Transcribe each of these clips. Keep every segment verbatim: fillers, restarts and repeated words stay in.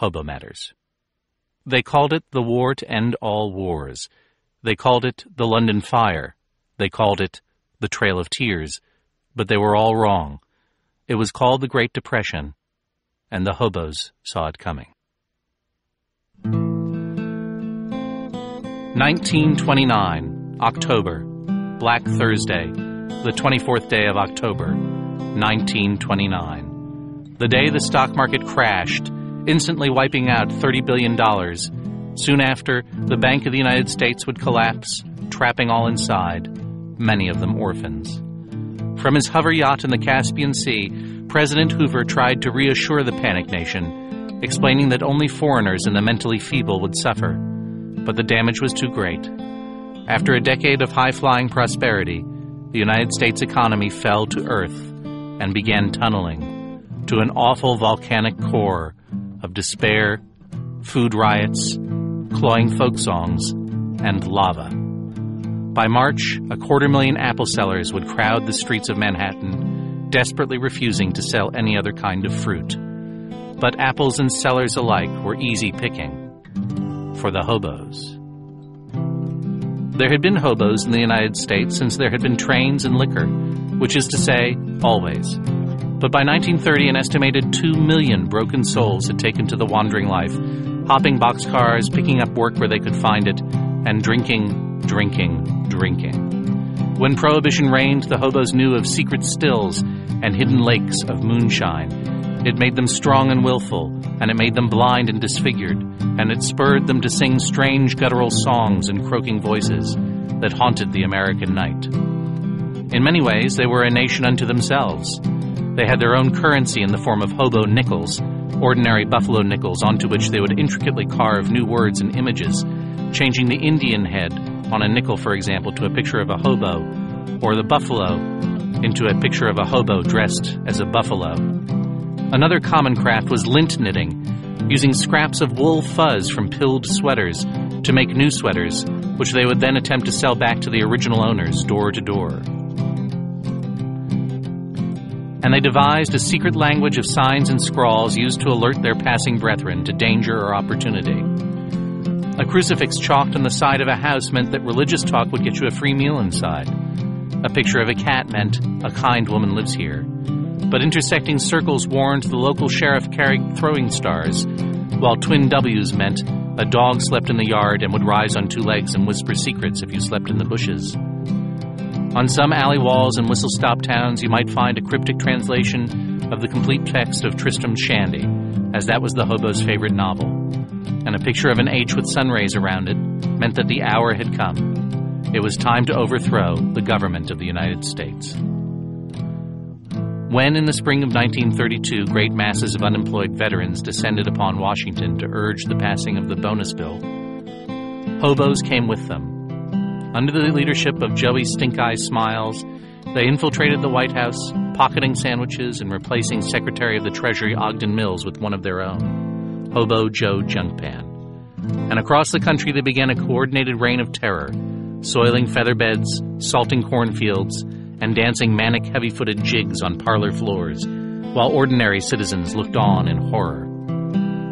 Hobo Matters. They called it the war to end all wars. They called it the London Fire. They called it the Trail of Tears. But they were all wrong. It was called the Great Depression, and the hobos saw it coming. nineteen twenty-nine, October, Black Thursday, the twenty-fourth day of October, nineteen twenty-nine. The day the stock market crashed, instantly wiping out thirty billion dollars. Soon after, the Bank of the United States would collapse, trapping all inside, many of them orphans. From his hover yacht in the Caspian Sea, President Hoover tried to reassure the panicked nation, explaining that only foreigners and the mentally feeble would suffer. But the damage was too great. After a decade of high-flying prosperity, the United States economy fell to earth and began tunneling to an awful volcanic core of despair, food riots, cloying folk songs, and lava. By March, a quarter million apple sellers would crowd the streets of Manhattan, desperately refusing to sell any other kind of fruit. But apples and sellers alike were easy picking for the hobos. There had been hobos in the United States since there had been trains and liquor, which is to say, always. But by nineteen thirty, an estimated two million broken souls had taken to the wandering life, hopping boxcars, picking up work where they could find it, and drinking, drinking, drinking. When Prohibition reigned, the hobos knew of secret stills and hidden lakes of moonshine. It made them strong and willful, and it made them blind and disfigured, and it spurred them to sing strange guttural songs and croaking voices that haunted the American night. In many ways, they were a nation unto themselves. They had their own currency in the form of hobo nickels, ordinary buffalo nickels onto which they would intricately carve new words and images, changing the Indian head on a nickel, for example, to a picture of a hobo, or the buffalo into a picture of a hobo dressed as a buffalo. Another common craft was lint knitting, using scraps of wool fuzz from pilled sweaters to make new sweaters, which they would then attempt to sell back to the original owners door to door. And they devised a secret language of signs and scrawls used to alert their passing brethren to danger or opportunity. A crucifix chalked on the side of a house meant that religious talk would get you a free meal inside. A picture of a cat meant a kind woman lives here. But intersecting circles warned the local sheriff carried throwing stars, while twin W's meant a dog slept in the yard and would rise on two legs and whisper secrets if you slept in the bushes. On some alley walls and whistle-stop towns, you might find a cryptic translation of the complete text of Tristram Shandy, as that was the hobo's favorite novel. And a picture of an H with sun rays around it meant that the hour had come. It was time to overthrow the government of the United States. When, in the spring of nineteen thirty-two, great masses of unemployed veterans descended upon Washington to urge the passing of the bonus bill, hobos came with them. Under the leadership of Joey Stink-Eye Smiles, they infiltrated the White House, pocketing sandwiches and replacing Secretary of the Treasury Ogden Mills with one of their own, Hobo Joe Junkpan. And across the country they began a coordinated reign of terror, soiling feather beds, salting cornfields, and dancing manic heavy-footed jigs on parlor floors, while ordinary citizens looked on in horror.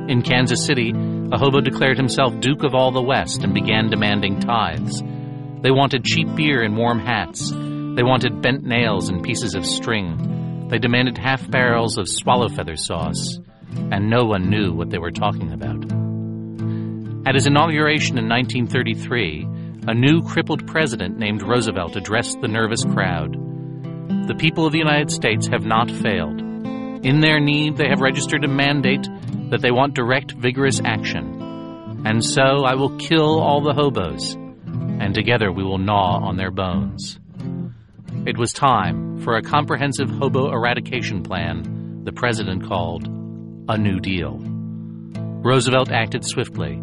In Kansas City, a hobo declared himself Duke of all the West and began demanding tithes. They wanted cheap beer and warm hats. They wanted bent nails and pieces of string. They demanded half barrels of swallow feather sauce. And no one knew what they were talking about. At his inauguration in nineteen thirty-three, a new crippled president named Roosevelt addressed the nervous crowd. The people of the United States have not failed. In their need, they have registered a mandate that they want direct, vigorous action. And so I will kill all the hobos, and together we will gnaw on their bones. It was time for a comprehensive hobo eradication plan the president called A New Deal. Roosevelt acted swiftly.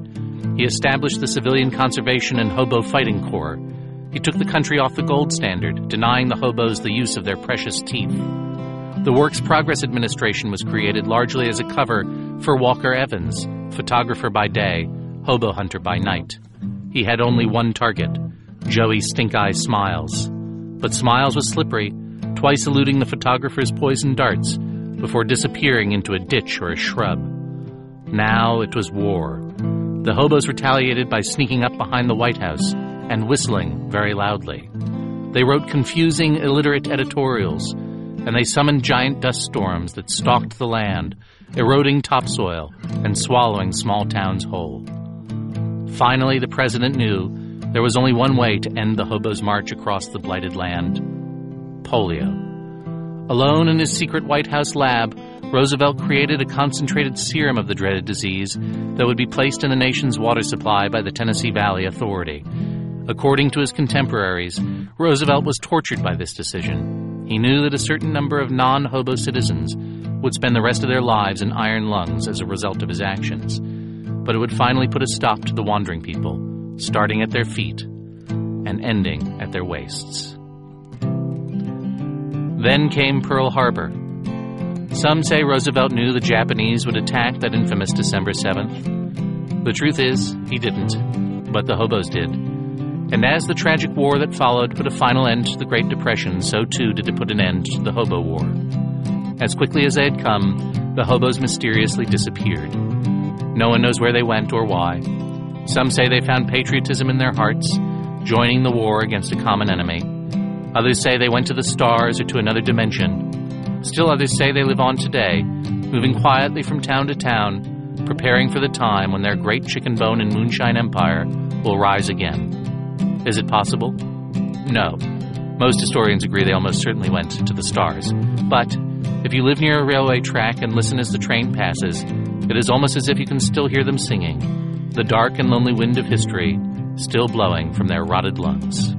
He established the Civilian Conservation and Hobo Fighting Corps. He took the country off the gold standard, denying the hobos the use of their precious teeth. The Works Progress Administration was created largely as a cover for Walker Evans, photographer by day, hobo hunter by night. He had only one target, Joey Stink-Eye Smiles. But Smiles was slippery, twice eluding the photographer's poisoned darts, before disappearing into a ditch or a shrub. Now it was war. The hobos retaliated by sneaking up behind the White House and whistling very loudly. They wrote confusing, illiterate editorials, and they summoned giant dust storms that stalked the land, eroding topsoil and swallowing small towns whole. Finally, the president knew there was only one way to end the hobos' march across the blighted land: polio. Alone in his secret White House lab, Roosevelt created a concentrated serum of the dreaded disease that would be placed in the nation's water supply by the Tennessee Valley Authority. According to his contemporaries, Roosevelt was tortured by this decision. He knew that a certain number of non-hobo citizens would spend the rest of their lives in iron lungs as a result of his actions. But it would finally put a stop to the wandering people, starting at their feet and ending at their waists. Then came Pearl Harbor. Some say Roosevelt knew the Japanese would attack that infamous December seventh. The truth is, he didn't, but the hobos did. And as the tragic war that followed put a final end to the Great Depression, so too did it put an end to the hobo war. As quickly as they had come, the hobos mysteriously disappeared. No one knows where they went or why. Some say they found patriotism in their hearts, joining the war against a common enemy. Others say they went to the stars or to another dimension. Still others say they live on today, moving quietly from town to town, preparing for the time when their great chicken bone and moonshine empire will rise again. Is it possible? No. Most historians agree they almost certainly went to the stars. But if you live near a railway track and listen as the train passes, it is almost as if you can still hear them singing, the dark and lonely wind of history still blowing from their rotted lungs.